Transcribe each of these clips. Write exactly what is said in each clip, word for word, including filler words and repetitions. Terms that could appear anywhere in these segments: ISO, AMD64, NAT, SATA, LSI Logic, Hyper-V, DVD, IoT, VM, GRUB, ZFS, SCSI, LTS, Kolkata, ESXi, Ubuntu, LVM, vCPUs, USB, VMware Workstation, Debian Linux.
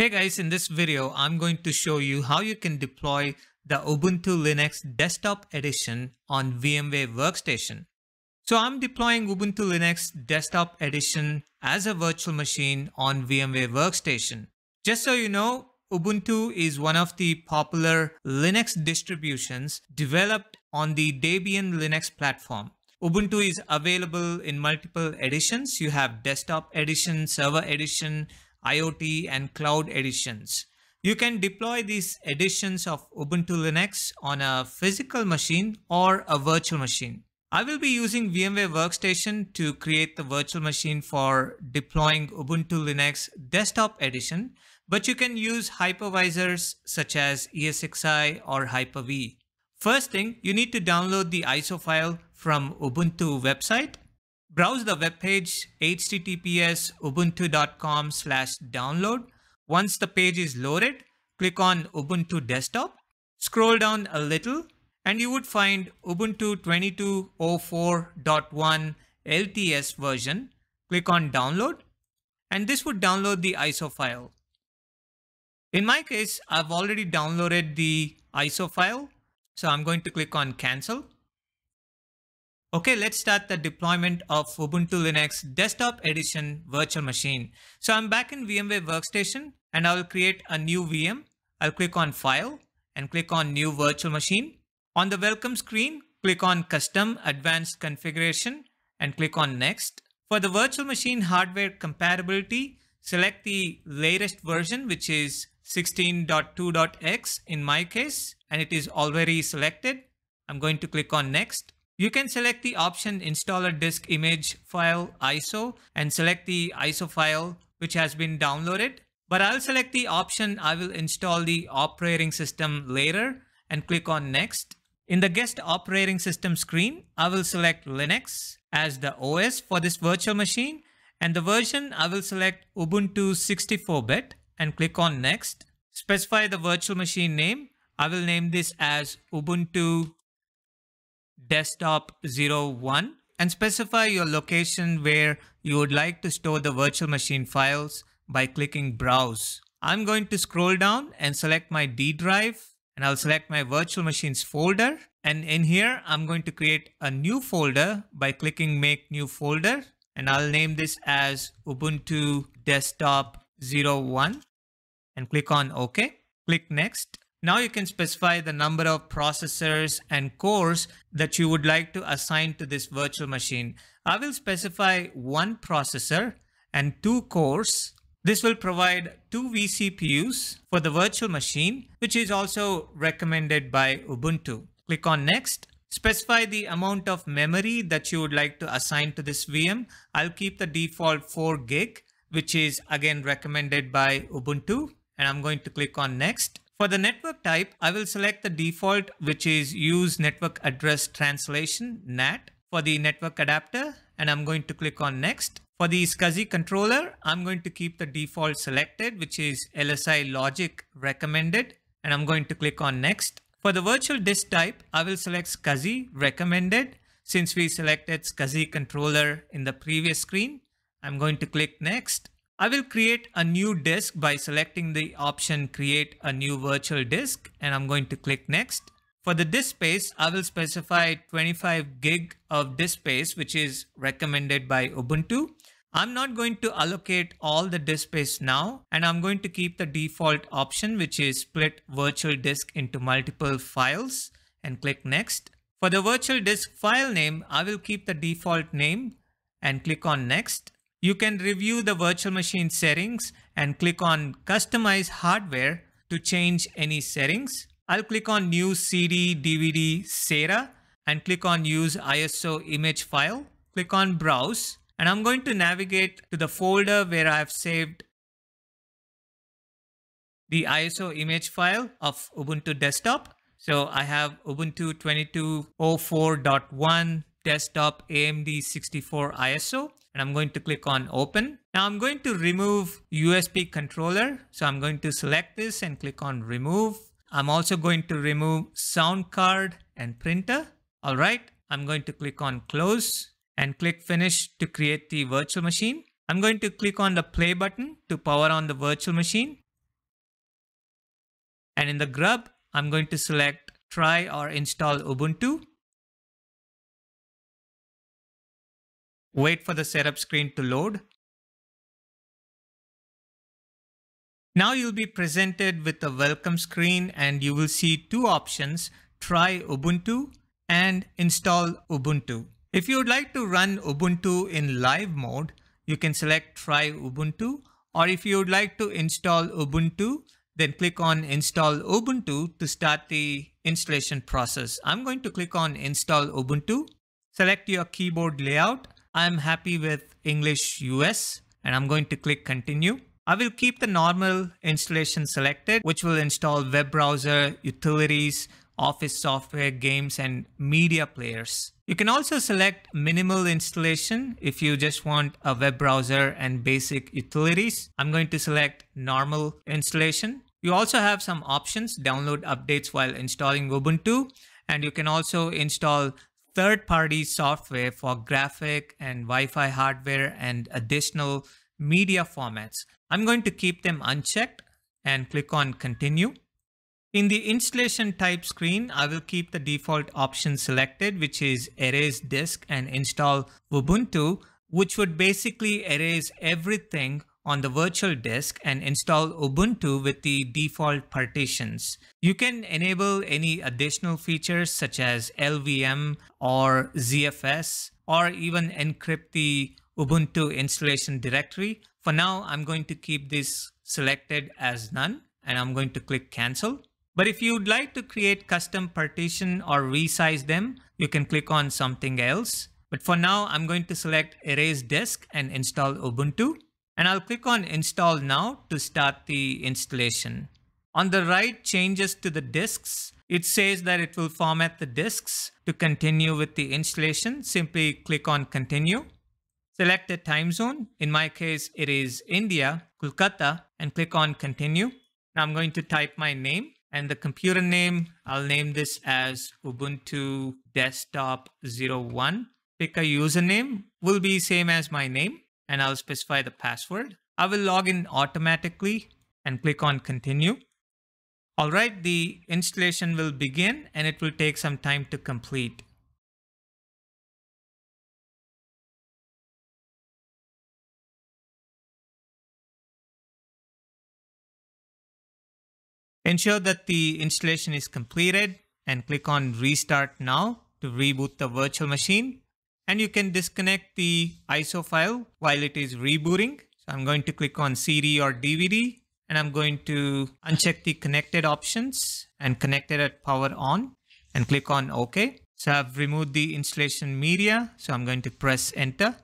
Hey guys, in this video, I'm going to show you how you can deploy the Ubuntu Linux Desktop Edition on VMware Workstation. So I'm deploying Ubuntu Linux Desktop Edition as a virtual machine on VMware Workstation. Just so you know, Ubuntu is one of the popular Linux distributions developed on the Debian Linux platform. Ubuntu is available in multiple editions. You have Desktop Edition, Server Edition, IoT and cloud editions. You can deploy these editions of Ubuntu Linux on a physical machine or a virtual machine. I will be using VMware Workstation to create the virtual machine for deploying Ubuntu Linux Desktop Edition, but you can use hypervisors such as ESXi or Hyper-V. First thing, you need to download the I S O file from Ubuntu website. Browse the webpage h t t p s colon slash ubuntu dot com slash download. Once the page is loaded, click on Ubuntu Desktop. Scroll down a little and you would find Ubuntu twenty-two oh four point one L T S version. Click on Download and this would download the I S O file. In my case, I've already downloaded the I S O file, so I'm going to click on Cancel. Okay, let's start the deployment of Ubuntu Linux Desktop Edition virtual machine. So I'm back in VMware Workstation and I will create a new V M. I'll click on File and click on New Virtual Machine. On the welcome screen, click on Custom Advanced Configuration and click on Next. For the virtual machine hardware compatibility, select the latest version, which is sixteen point two point x in my case, and it is already selected. I'm going to click on Next. You can select the option Installer Disk Image File I S O and select the I S O file which has been downloaded. But I'll select the option I will install the operating system later and click on Next. In the Guest Operating System screen, I will select Linux as the O S for this virtual machine, and the version I will select Ubuntu sixty-four bit and click on Next. Specify the virtual machine name. I will name this as Ubuntu Desktop zero one and specify your location where you would like to store the virtual machine files by clicking Browse. I'm going to scroll down and select my D drive and I'll select my virtual machines folder, and in here I'm going to create a new folder by clicking Make New Folder, and I'll name this as Ubuntu Desktop zero one and click on OK. Click Next. Now you can specify the number of processors and cores that you would like to assign to this virtual machine. I will specify one processor and two cores. This will provide two vCPUs for the virtual machine, which is also recommended by Ubuntu. Click on Next. Specify the amount of memory that you would like to assign to this V M. I'll keep the default four gig, which is again recommended by Ubuntu, and I'm going to click on Next. For the network type, I will select the default, which is Use Network Address Translation, N A T, for the network adapter, and I'm going to click on Next. For the SCSI controller, I'm going to keep the default selected, which is L S I Logic recommended, and I'm going to click on Next. For the virtual disk type, I will select SCSI recommended, since we selected SCSI controller in the previous screen. I'm going to click Next. I will create a new disk by selecting the option Create a New Virtual Disk, and I'm going to click Next. For the disk space, I will specify twenty-five gig of disk space, which is recommended by Ubuntu. I'm not going to allocate all the disk space now, and I'm going to keep the default option, which is Split Virtual Disk into multiple files, and click Next. For the virtual disk file name, I will keep the default name and click on Next. You can review the virtual machine settings and click on Customize Hardware to change any settings. I'll click on New C D, D V D, S A T A and click on Use I S O Image File. Click on Browse and I'm going to navigate to the folder where I've saved the I S O image file of Ubuntu Desktop. So I have Ubuntu twenty-two oh four point one Desktop A M D sixty-four I S O. And I'm going to click on Open. Now I'm going to remove U S B controller. So I'm going to select this and click on Remove. I'm also going to remove sound card and printer. All right. I'm going to click on Close and click Finish to create the virtual machine. I'm going to click on the play button to power on the virtual machine. And in the grub, I'm going to select try or install Ubuntu. Wait for the setup screen to load. Now you'll be presented with a welcome screen and you will see two options, try Ubuntu and install Ubuntu. If you would like to run Ubuntu in live mode, you can select try Ubuntu, or if you would like to install Ubuntu, then click on install Ubuntu to start the installation process. I'm going to click on install Ubuntu, select your keyboard layout. I'm happy with English U S and I'm going to click continue. I will keep the normal installation selected, which will install web browser, utilities, office software, games, and media players. You can also select minimal installation if you just want a web browser and basic utilities. I'm going to select normal installation. You also have some options, download updates while installing Ubuntu, and you can also install third-party software for graphic and Wi-Fi hardware and additional media formats. I'm going to keep them unchecked and click on continue. In the installation type screen, I will keep the default option selected, which is erase disk and install Ubuntu, which would basically erase everything on the virtual disk and install Ubuntu with the default partitions. You can enable any additional features such as L V M or Z F S, or even encrypt the Ubuntu installation directory. For now, I'm going to keep this selected as none and I'm going to click cancel. But if you'd like to create custom partition or resize them, you can click on something else. But for now, I'm going to select erase disk and install Ubuntu. And I'll click on install now to start the installation. On the right, changes to the disks. It says that it will format the disks. To continue with the installation, simply click on continue. Select a time zone. In my case, it is India, Kolkata, and click on continue. Now I'm going to type my name and the computer name. I'll name this as Ubuntu Desktop zero one. Pick a username, will be same as my name, and I'll specify the password. I will log in automatically and click on continue. All right, the installation will begin and it will take some time to complete. Ensure that the installation is completed and click on Restart Now to reboot the virtual machine. And you can disconnect the I S O file while it is rebooting. So I'm going to click on C D or D V D and I'm going to uncheck the connected options and connect it at power on and click on OK. So I've removed the installation media. So I'm going to press enter.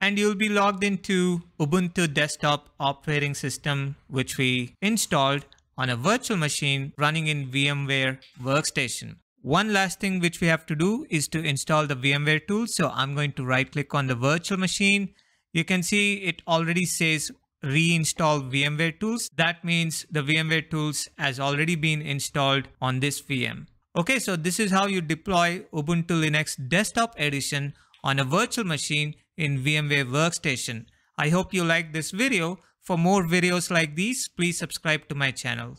And you'll be logged into Ubuntu Desktop operating system, which we installed on a virtual machine running in VMware Workstation. One last thing which we have to do is to install the VMware tools. So I'm going to right click on the virtual machine. You can see it already says reinstall VMware tools. That means the VMware tools has already been installed on this V M. Okay, so this is how you deploy Ubuntu Linux Desktop Edition on a virtual machine in VMware Workstation. I hope you liked this video. For more videos like these, please subscribe to my channel.